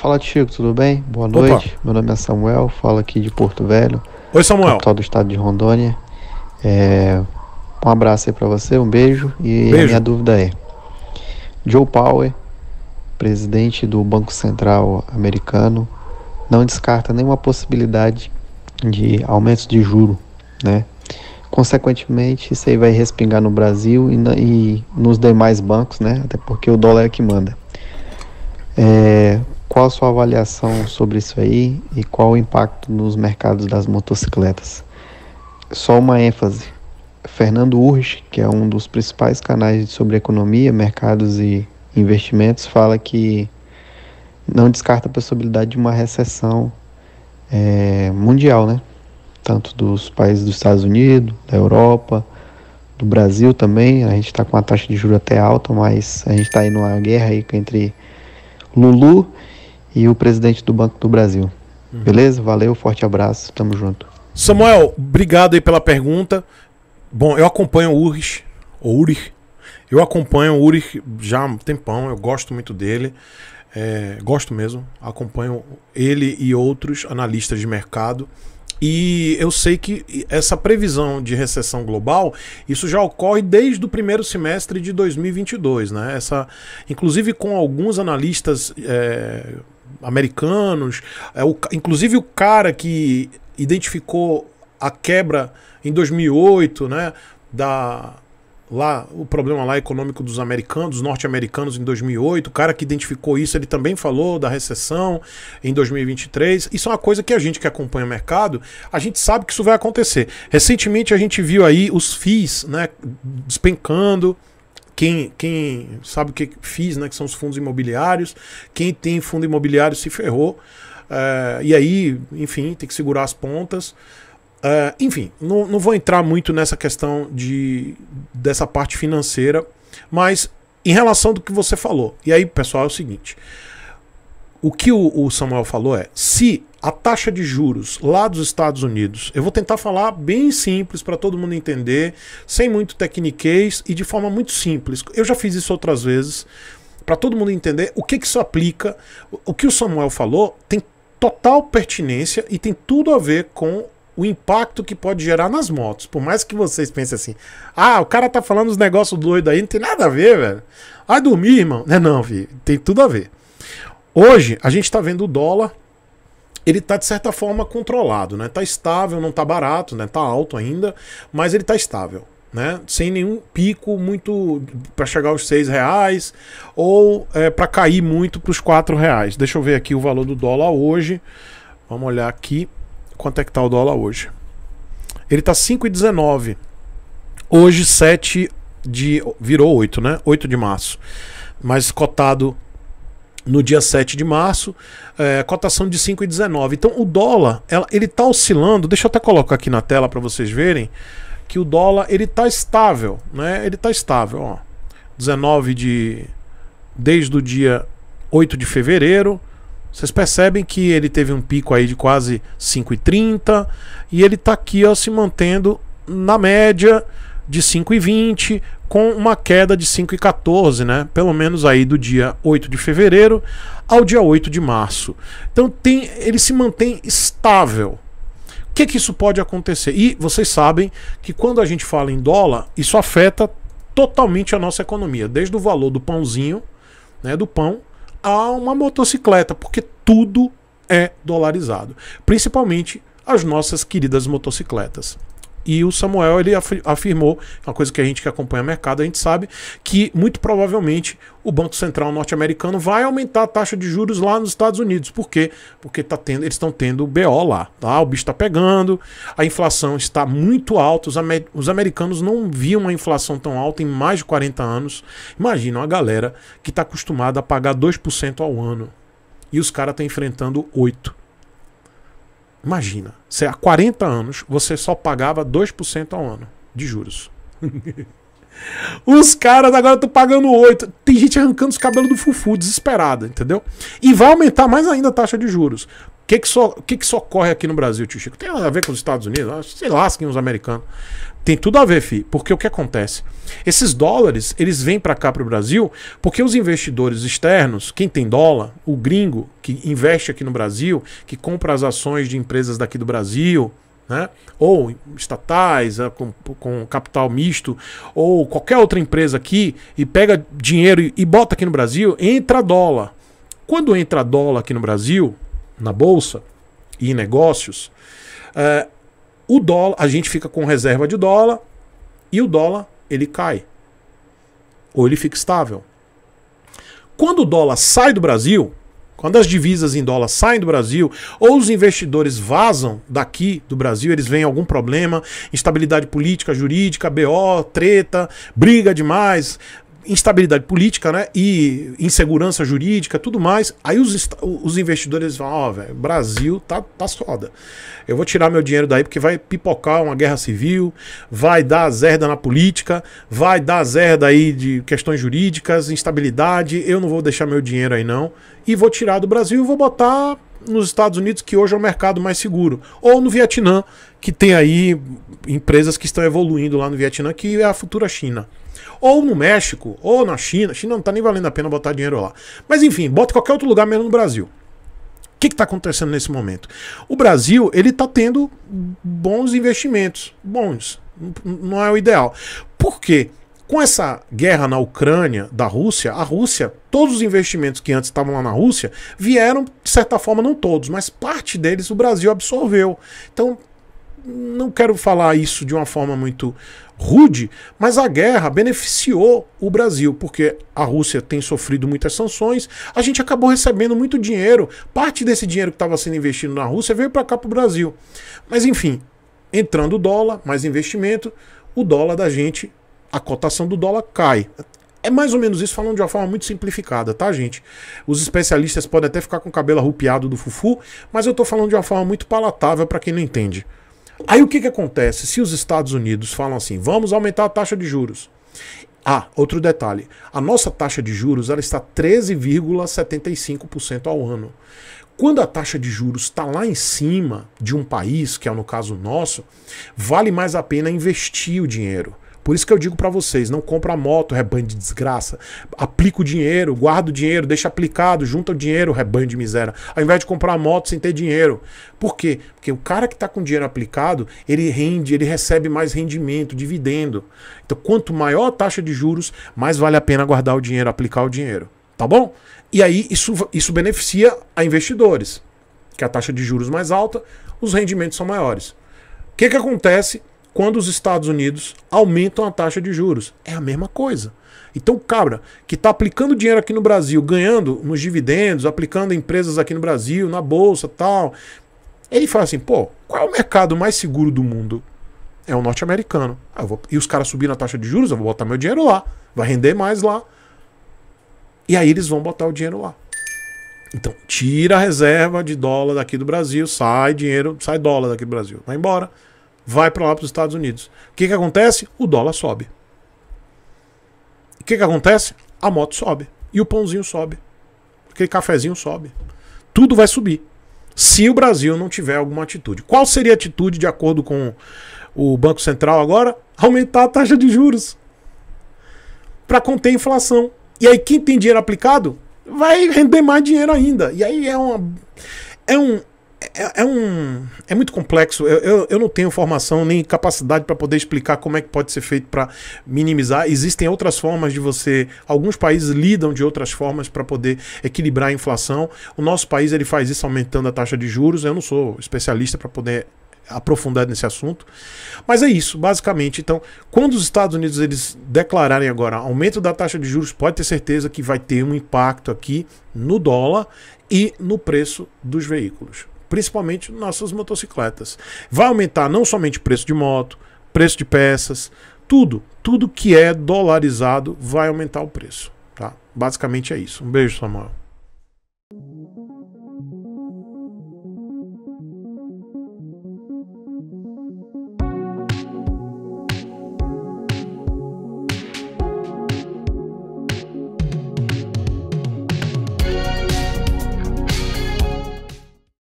Fala, Tico, tudo bem? Boa noite. Opa. Meu nome é Samuel, falo aqui de Porto Velho. Oi, Samuel. Capital do estado de Rondônia. Um abraço aí pra você, um beijo. E beijo. A minha dúvida é: Joe Powell, presidente do Banco Central americano, não descarta nenhuma possibilidade de aumentos de juros, né? Consequentemente, isso aí vai respingar no Brasil e nos demais bancos, né? Até porque o dólar é que manda. Qual a sua avaliação sobre isso aí e qual o impacto nos mercados das motocicletas? Só uma ênfase: Fernando Urgh, que é um dos principais canais sobre economia, mercados e investimentos, fala que não descarta a possibilidade de uma recessão mundial, né? Tanto dos países dos Estados Unidos, da Europa, do Brasil também. A gente está com a taxa de juros até alta, mas a gente está aí numa guerra aí entre Lulu e o presidente do Banco do Brasil. Beleza? Valeu, forte abraço, tamo junto. Samuel, obrigado aí pela pergunta. Bom, eu acompanho o Urich. Eu acompanho o Urich já há um tempão, eu gosto muito dele. Gosto mesmo, acompanho ele e outros analistas de mercado. E eu sei que essa previsão de recessão global, isso já ocorre desde o primeiro semestre de 2022, né? Inclusive com alguns analistas americanos, inclusive o cara que identificou a quebra em 2008, né, o problema lá econômico dos norte-americanos em 2008, o cara que identificou isso, ele também falou da recessão em 2023. Isso é uma coisa que a gente que acompanha o mercado, a gente sabe que isso vai acontecer. Recentemente a gente viu aí os FIIs, né, despencando. Quem sabe o que FIIs, né, que são os fundos imobiliários, quem tem fundo imobiliário se ferrou. E aí, enfim, tem que segurar as pontas. Enfim, não vou entrar muito nessa questão dessa parte financeira, mas em relação do que você falou, e aí, pessoal, é o seguinte: o que o Samuel falou se a taxa de juros lá dos Estados Unidos, eu vou tentar falar bem simples para todo mundo entender, sem muito tecniquez e de forma muito simples, eu já fiz isso outras vezes, para todo mundo entender o que isso aplica. O que o Samuel falou tem total pertinência e tem tudo a ver com o impacto que pode gerar nas motos. Por mais que vocês pensem assim: ah, o cara tá falando uns negócios doidos aí, não tem nada a ver, velho. Vai dormir, irmão. Não, filho, tem tudo a ver. Hoje, a gente tá vendo o dólar, ele tá de certa forma controlado, né? Tá estável, não tá barato, né? Tá alto ainda, mas ele tá estável, né? Sem nenhum pico muito para chegar aos R$6 ou para cair muito para os R$4. Deixa eu ver aqui o valor do dólar hoje. Vamos olhar aqui. Quanto é que tá o dólar hoje? Ele tá 5,19. Hoje 7 de... virou 8, né? 8 de março. Mas cotado no dia 7 de março, cotação de 5,19. Então o dólar, ele tá oscilando. Deixa eu até colocar aqui na tela para vocês verem que o dólar, ele tá estável, né? Ele tá estável, ó. 19 de... desde o dia 8 de fevereiro. Vocês percebem que ele teve um pico aí de quase 5,30 e ele está aqui, ó, se mantendo na média de 5,20 com uma queda de 5,14, né? Pelo menos aí do dia 8 de fevereiro ao dia 8 de março. Então ele se mantém estável. O que isso pode acontecer? E vocês sabem que quando a gente fala em dólar, isso afeta totalmente a nossa economia, desde o valor do pãozinho, né, do pão, a uma motocicleta, porque tudo é dolarizado, principalmente as nossas queridas motocicletas. E o Samuel, ele afirmou uma coisa que a gente que acompanha o mercado, a gente sabe que muito provavelmente o Banco Central norte-americano vai aumentar a taxa de juros lá nos Estados Unidos. Por quê? Porque eles estão tendo BO lá, tá? O bicho está pegando, a inflação está muito alta, os americanos não viam uma inflação tão alta em mais de 40 anos. Imagina uma galera que está acostumada a pagar 2% ao ano e os caras estão enfrentando 8%. Imagina, se há 40 anos você só pagava 2% ao ano de juros. Os caras agora estão pagando 8. Tem gente arrancando os cabelos do fufu, desesperada, entendeu? E vai aumentar mais ainda a taxa de juros. O que ocorre aqui no Brasil, tio Chico? Tem nada a ver com os Estados Unidos? Sei lá, assim, os americanos. Tem tudo a ver, fi. Porque o que acontece? Esses dólares, eles vêm para cá, para o Brasil, porque os investidores externos, quem tem dólar, o gringo que investe aqui no Brasil, que compra as ações de empresas daqui do Brasil, né? Ou estatais, com capital misto, ou qualquer outra empresa aqui, e pega dinheiro e bota aqui no Brasil, entra dólar. Quando entra dólar aqui no Brasil, na bolsa e em negócios, o dólar, a gente fica com reserva de dólar e o dólar ele cai. Ou ele fica estável. Quando o dólar sai do Brasil, quando as divisas em dólar saem do Brasil, ou os investidores vazam daqui do Brasil, eles veem algum problema, instabilidade política, jurídica, BO, treta, briga demais, instabilidade política, né? E insegurança jurídica, tudo mais. Aí os investidores falam, ó, velho, Brasil tá foda. Eu vou tirar meu dinheiro daí porque vai pipocar uma guerra civil, vai dar zerda na política, vai dar zerda aí de questões jurídicas, instabilidade, eu não vou deixar meu dinheiro aí não. E vou tirar do Brasil e vou botar nos Estados Unidos, que hoje é o mercado mais seguro. Ou no Vietnã, que tem aí empresas que estão evoluindo lá no Vietnã, que é a futura China. Ou no México, ou na China. China não tá nem valendo a pena botar dinheiro lá. Mas enfim, bota qualquer outro lugar menos no Brasil. O que está acontecendo nesse momento? O Brasil, ele tá tendo bons investimentos. Bons. Não é o ideal. Por quê? Com essa guerra na Ucrânia da Rússia, a Rússia, todos os investimentos que antes estavam lá na Rússia, vieram, de certa forma, não todos, mas parte deles o Brasil absorveu. Então, não quero falar isso de uma forma muito rude, mas a guerra beneficiou o Brasil, porque a Rússia tem sofrido muitas sanções, a gente acabou recebendo muito dinheiro, parte desse dinheiro que estava sendo investido na Rússia veio para cá, para o Brasil. Mas, enfim, entrando o dólar, mais investimento, o dólar da gente... A cotação do dólar cai. É mais ou menos isso, falando de uma forma muito simplificada, tá, gente? Os especialistas podem até ficar com o cabelo arrupiado do fufu, mas eu tô falando de uma forma muito palatável para quem não entende. Aí o que acontece? Se os Estados Unidos falam assim, vamos aumentar a taxa de juros. Ah, outro detalhe. A nossa taxa de juros, ela está 13,75% ao ano. Quando a taxa de juros está lá em cima de um país, que é no caso nosso, vale mais a pena investir o dinheiro. Por isso que eu digo pra vocês, não compra moto, rebanho de desgraça. Aplica o dinheiro, guarda o dinheiro, deixa aplicado, junta o dinheiro, rebanho de miséria. Ao invés de comprar a moto sem ter dinheiro. Por quê? Porque o cara que tá com dinheiro aplicado, ele rende, ele recebe mais rendimento, dividendo. Então quanto maior a taxa de juros, mais vale a pena guardar o dinheiro, aplicar o dinheiro. Tá bom? E aí isso beneficia a investidores. Que a taxa de juros mais alta, os rendimentos são maiores. O que acontece... Quando os Estados Unidos aumentam a taxa de juros. É a mesma coisa. Então, cabra, que está aplicando dinheiro aqui no Brasil, ganhando nos dividendos, aplicando em empresas aqui no Brasil, na bolsa e tal, ele fala assim, pô, qual é o mercado mais seguro do mundo? É o norte-americano. Ah, e os caras subiram a taxa de juros, eu vou botar meu dinheiro lá. Vai render mais lá. E aí eles vão botar o dinheiro lá. Então, tira a reserva de dólar daqui do Brasil, sai dinheiro, sai dólar daqui do Brasil. Vai embora. Vai para lá para os Estados Unidos. O que acontece? O dólar sobe. O que acontece? A moto sobe. E o pãozinho sobe. Aquele cafezinho sobe. Tudo vai subir. Se o Brasil não tiver alguma atitude. Qual seria a atitude de acordo com o Banco Central agora? Aumentar a taxa de juros. Para conter a inflação. E aí quem tem dinheiro aplicado vai render mais dinheiro ainda. E aí é muito complexo, eu não tenho formação nem capacidade para poder explicar como é que pode ser feito para minimizar. Existem outras formas de você, alguns países lidam de outras formas para poder equilibrar a inflação. O nosso país ele faz isso aumentando a taxa de juros, eu não sou especialista para poder aprofundar nesse assunto. Mas é isso, basicamente. Então, quando os Estados Unidos eles declararem agora aumento da taxa de juros, pode ter certeza que vai ter um impacto aqui no dólar e no preço dos veículos. Principalmente nossas motocicletas. Vai aumentar não somente o preço de moto, preço de peças, tudo que é dolarizado vai aumentar o preço. Tá? Basicamente é isso. Um beijo, Samuel.